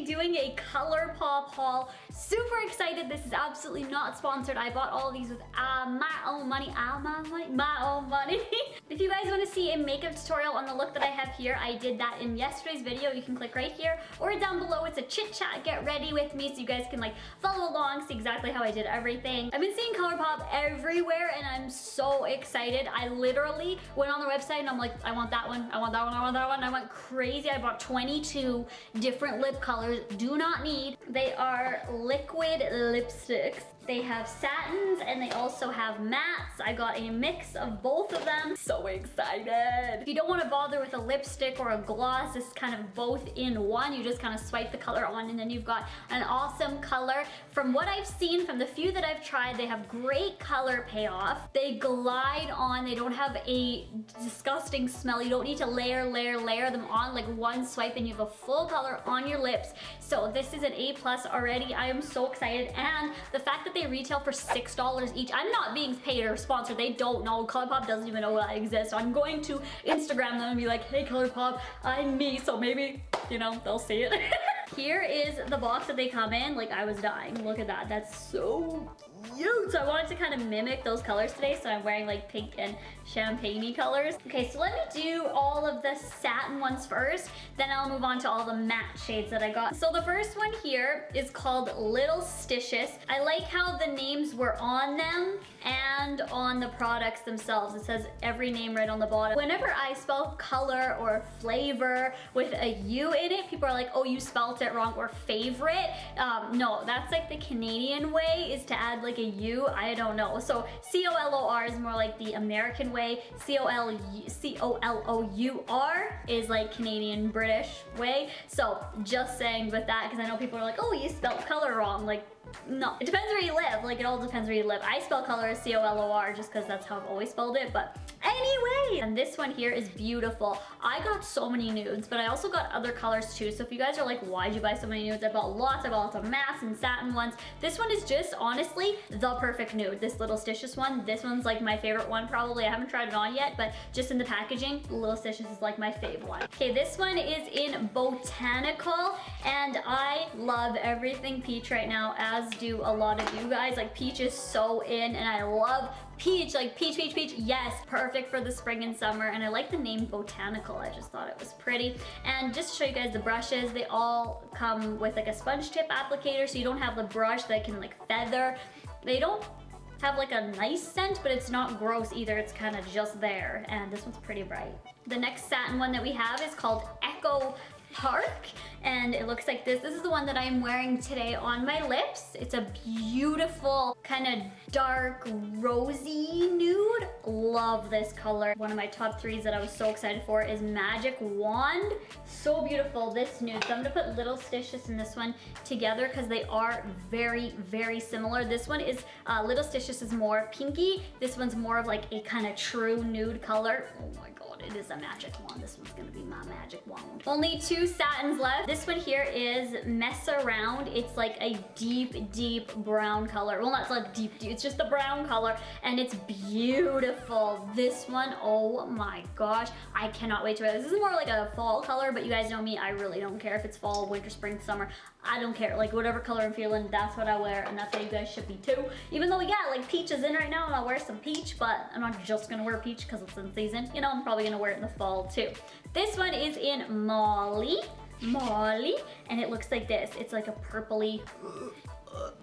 be doing a ColourPop haul. Super excited. This is absolutely not sponsored. I bought all of these with my own money. My own money. If you guys want to see a makeup tutorial on the look that I have here, I did that in yesterday's video. You can click right here or down below. It's a chit chat, get ready with me, so you guys can like follow along, see exactly how I did everything. I've been seeing ColourPop everywhere and I'm so excited. I literally went on their website and I'm like, I want that one, I want that one, I want that one. I went crazy. I bought 22 different lip colors. Do not need. They are liquid lipsticks. They have satins and they also have mattes. I got a mix of both of them. So excited. If you don't want to bother with a lipstick or a gloss, it's kind of both in one. You just kind of swipe the color on and then you've got an awesome color. From what I've seen, from the few that I've tried, they have great color payoff. They glide on. They don't have a disgusting smell. You don't need to layer them on. Like one swipe and you have a full color on your lips. So this is an A+ already. I am so excited. And the fact that they retail for $6 each. I'm not being paid or sponsored. They don't know. ColourPop doesn't even know I exist. So I'm going to Instagram them and be like, hey ColourPop, I'm me. So maybe, you know, they'll see it. Here is the box that they come in. Like, I was dying. Look at that. That's so cute. So I wanted to kind of mimic those colors today. So I'm wearing like pink and champagne-y colors. Okay, so let me do all of the satin ones first. Then I'll move on to all the matte shades that I got. So the first one here is called Little Stitious. I like how the names were on them and on the products themselves. It says every name right on the bottom. Whenever I spell color or flavor with a U in it, people are like, oh, you spelled it wrong, or favorite. No, that's like the Canadian way, is to add like a U. I don't know. So C-O-L-O-R is more like the American way. C-O-L-O-U-R is like Canadian British way. So just saying with that, because I know people are like, oh, you spelled color wrong. Like, no, it depends where you live. Like, it all depends where you live. I spell color as C-O-L-O-R just because that's how I've always spelled it. But anyway, and this one here is beautiful. I got so many nudes, but I also got other colors too. So if you guys are like, why'd you buy so many nudes? I bought lots. I bought lots of mattes and satin ones. This one is just honestly the perfect nude. This Little Stitious one. This one's like my favorite one probably. I haven't tried it on yet, but just in the packaging, Little Stitious is like my fave one. Okay, this one is in Botanical, and I love everything peach right now, as do a lot of you guys. Like, peach is so in, and I love peach, like peach. Yes, perfect for the spring and summer. And I like the name Botanical. I just thought it was pretty. And just to show you guys the brushes, they all come with like a sponge tip applicator, so you don't have the brush that can like feather. They don't have like a nice scent, but it's not gross either. It's kind of just there. And this one's pretty bright. The next satin one that we have is called Echo Park, and it looks like this. This is the one that I'm wearing today on my lips. It's a beautiful kind of dark rosy nude. Love this color. One of my top threes that I was so excited for is Magic Wand. So beautiful, this nude. So I'm gonna put Little Stitious and this one together because they are very similar. This one is, Little Stitious is more pinky. This one's more of like a kind of true nude color. Oh my God, it is a magic wand. This one's gonna be my magic wand. Only two satins left. This one here is Mess Around. It's like a deep brown color. Well, not so deep, it's just the brown color, and it's beautiful. This one, oh my gosh, I cannot wait to wear this. This is more like a fall color, but you guys know me, I really don't care if it's fall, winter, spring, summer. I don't care. Like, whatever color I'm feeling, that's what I wear, and that's how you guys should be too. Even though, yeah, like, peach is in right now, and I'll wear some peach, but I'm not just gonna wear peach because it's in season. You know, I'm probably gonna wear it in the fall too. This one is in Molly, and it looks like this. It's like a purpley.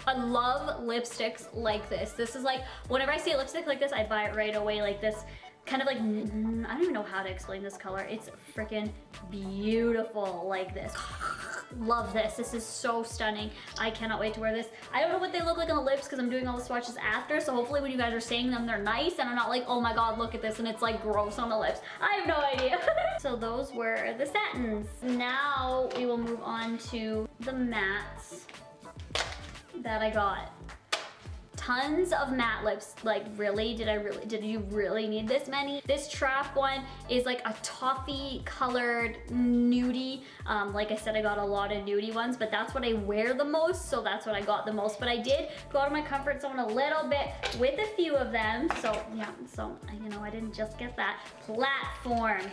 I love lipsticks like this. This is like, whenever I see a lipstick like this, I buy it right away. Like this kind of like, I don't even know how to explain this color. It's freaking beautiful like this. Love this. This is so stunning. I cannot wait to wear this. I don't know what they look like on the lips because I'm doing all the swatches after, so hopefully when you guys are seeing them, they're nice and I'm not like, oh my God, look at this, and it's like gross on the lips. I have no idea. So those were the satins. Now we will move on to the mattes that I got. tons of matte lips. Like, really? Did you really need this many? This Trap one is like a toffee colored nudie. Like I said, I got a lot of nudie ones, but that's what I wear the most, so that's what I got the most. But I did go out of my comfort zone a little bit with a few of them. So yeah, so you know, I didn't just get that. Platform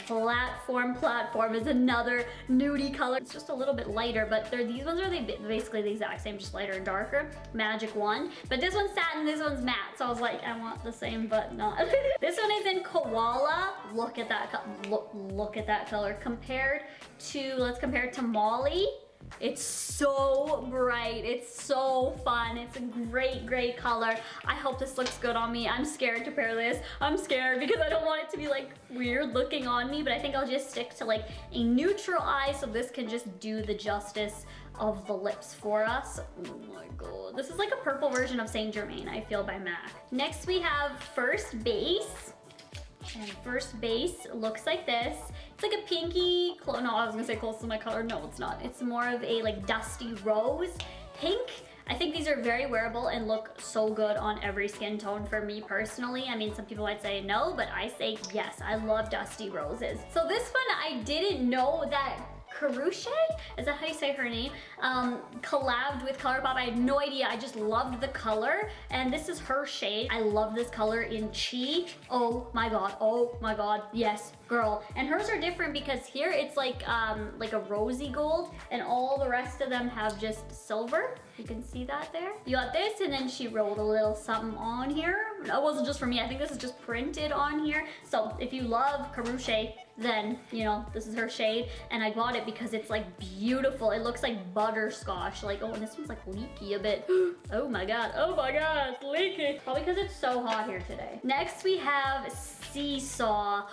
is another nudie color. It's just a little bit lighter, but these ones are basically the exact same, just lighter and darker. Magic Wand. But this one's satin, this one's matte. So I was like, I want the same, but not. This one is in Koala. Look at that, look at that color. Let's compare it to Molly. It's so bright, it's so fun, it's a great, great color. I hope this looks good on me. I'm scared to pair this. I'm scared because I don't want it to be like weird looking on me, but I think I'll just stick to like a neutral eye so this can just do the justice of the lips for us. Oh my god. This is like a purple version of Saint Germain, I feel, by MAC. Next we have First Base. And First Base looks like this. It's like a pinky, no, I was gonna say close to my color. No, it's not. It's more of a like dusty rose pink. I think these are very wearable and look so good on every skin tone for me personally. I mean, some people might say no, but I say yes. I love dusty roses. So this one, I didn't know that Karuche, is that how you say her name? Collabed with ColourPop. I had no idea. I just loved the color, and this is her shade. I love this color in Chi. Oh my god. Oh my god. Yes, girl. And hers are different because here it's like a rosy gold, and all the rest of them have just silver. You can see that there. You got this, and then she rolled a little something on here. It wasn't just for me. I think this is just printed on here. So if you love Karuche, then you know this is her shade, and I got it because it's like beautiful. It looks like butterscotch. Like, oh, and this one's like leaky a bit. Oh my god, it's leaky. Probably because it's so hot here today. Next we have Seesaw.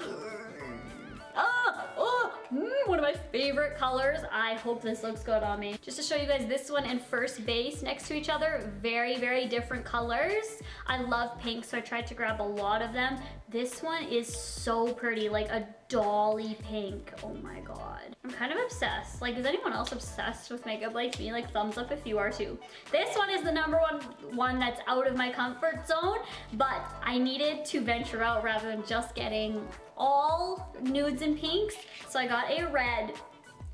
One of my favorite colors. I hope this looks good on me. Just to show you guys, this one and First Base next to each other, very, very different colors. I love pink, so I tried to grab a lot of them. This one is so pretty, like a dolly pink. Oh my god. I'm kind of obsessed. Like, is anyone else obsessed with makeup like me? Like, thumbs up if you are too. This one is the number one that's out of my comfort zone, but I needed to venture out rather than just getting all nudes and pinks. So I got a red.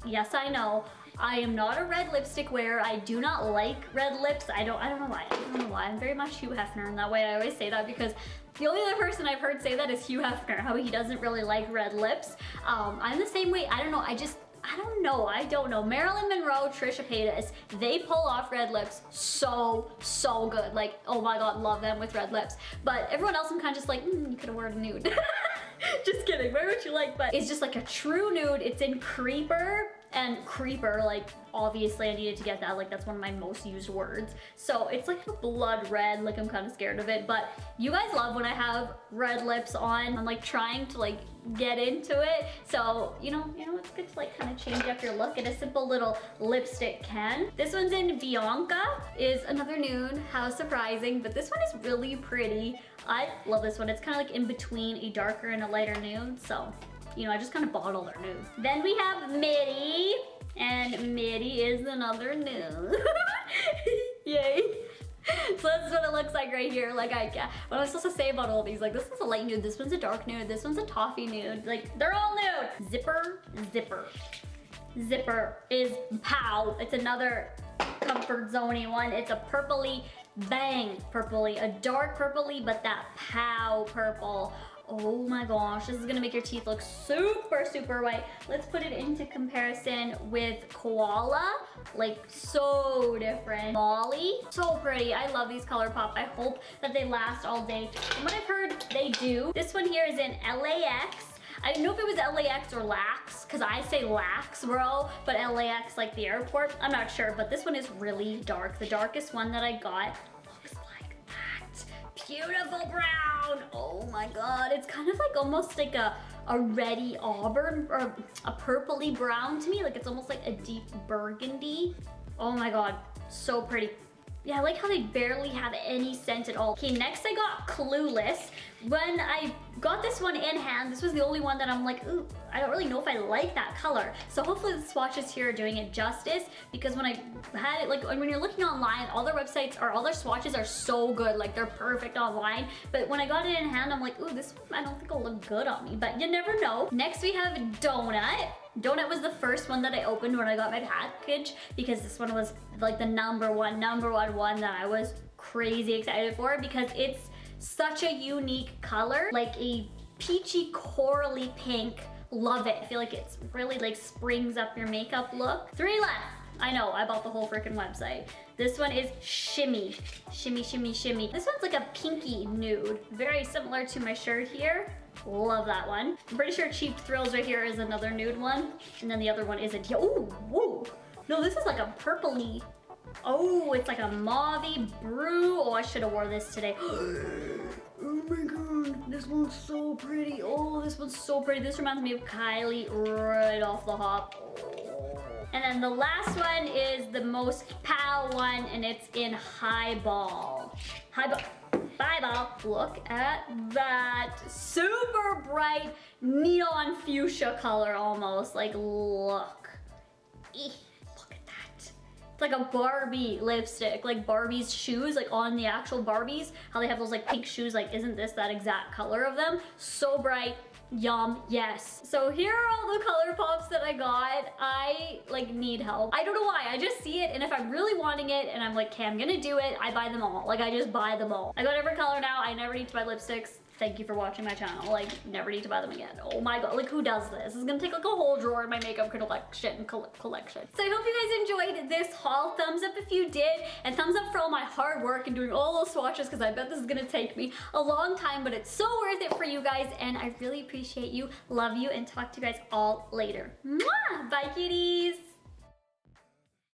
Yes, I know. I am not a red lipstick wearer. I do not like red lips. I don't know why. I don't know why. I'm very much Hugh Hefner in that way. I always say that because the only other person I've heard say that is Hugh Hefner, how he doesn't really like red lips. I'm the same way. I don't know. I don't know. Marilyn Monroe, Trisha Paytas, they pull off red lips so, so good. Like, oh my god, love them with red lips. But everyone else, I'm kind of just like, you could have worn a nude. Just kidding, wear what you like, but it's just like a true nude. It's in Creeper, and Creeper, like, obviously I needed to get that. Like, that's one of my most used words. So it's like a blood red, like I'm kind of scared of it, but you guys love when I have red lips on. I'm like trying to like get into it. So, you know, it's good to like kind of change up your look, and a simple little lipstick can. This one's in Bianca, is another nude. How surprising, but this one is really pretty. I love this one. It's kind of like in between a darker and a lighter nude, so you know, I just kind of bottle their nudes. Then we have MIDI, and MIDI is another nude. Yay. So that's what it looks like right here. Like, what am I supposed to say about all these? Like, this one's a light nude, this one's a dark nude, this one's a toffee nude. Like, they're all nude. Zipper is pow. It's another comfort zoney one. It's a purpley bang purpley, a dark purpley, but that pow purple. Oh my gosh, this is gonna make your teeth look super, super white. Let's put it into comparison with Koala. Like, so different. Molly, so pretty. I love these ColourPop. I hope that they last all day. From what I've heard, they do. This one here is in LAX. I didn't know if it was LAX or LAX, because I say LAX, bro, but LAX like the airport. I'm not sure, but this one is really dark. The darkest one that I got looks like that. Beautiful brown. Oh my god. It's kind of like almost like a reddy auburn or a purpley brown to me. Like, it's almost like a deep burgundy. Oh my god. So pretty. Yeah, I like how they barely have any scent at all. Okay, next I got Clueless, When I got this one in hand, this was the only one that I'm like, ooh, I don't really know if I like that color. So hopefully the swatches here are doing it justice, because when I had it, like when you're looking online, all their websites or all their swatches are so good, like they're perfect online. But when I got it in hand, I'm like, ooh, this one I don't think will look good on me, but you never know. Next we have Donut. Donut was the first one that I opened when I got my package, because this one was like the number one that I was crazy excited for, because it's such a unique color, like a peachy corally pink. Love it. I feel like it's really like springs up your makeup look. 3 left. I know, I bought the whole freaking website. This one is Shimmy. Shimmy, shimmy, shimmy. This one's like a pinky nude, very similar to my shirt here. Love that one. I'm pretty sure Cheap Thrills right here is another nude one, and then the other one is a oh, whoa. No, this is like a purpley. Oh, it's like a mauve-y brew. Oh, I should have wore this today. Oh my god, this one's so pretty. Oh, this one's so pretty. This reminds me of Kylie right off the hop. And then the last one is the most pal one, and it's in Highball. Highball. Look at that. Super bright neon fuchsia color almost. Like, look. Eek. It's like a Barbie lipstick, like Barbie's shoes, like on the actual Barbies, how they have those like pink shoes, like isn't this that exact color of them? So bright, yum, yes. So here are all the ColourPops that I got. I like need help. I don't know why, I just see it, and if I'm really wanting it and I'm like, okay, I'm gonna do it, I buy them all. Like I just buy them all. I got every color now, I never need to buy lipsticks. Thank you for watching my channel. Like, never need to buy them again. Oh my god, like who does this? It's gonna take like a whole drawer in my makeup collection. So I hope you guys enjoyed this haul. Thumbs up if you did, and thumbs up for all my hard work and doing all those swatches, because I bet this is gonna take me a long time, but it's so worth it for you guys, and I really appreciate you, love you, and talk to you guys all later. Mwah! Bye, kitties!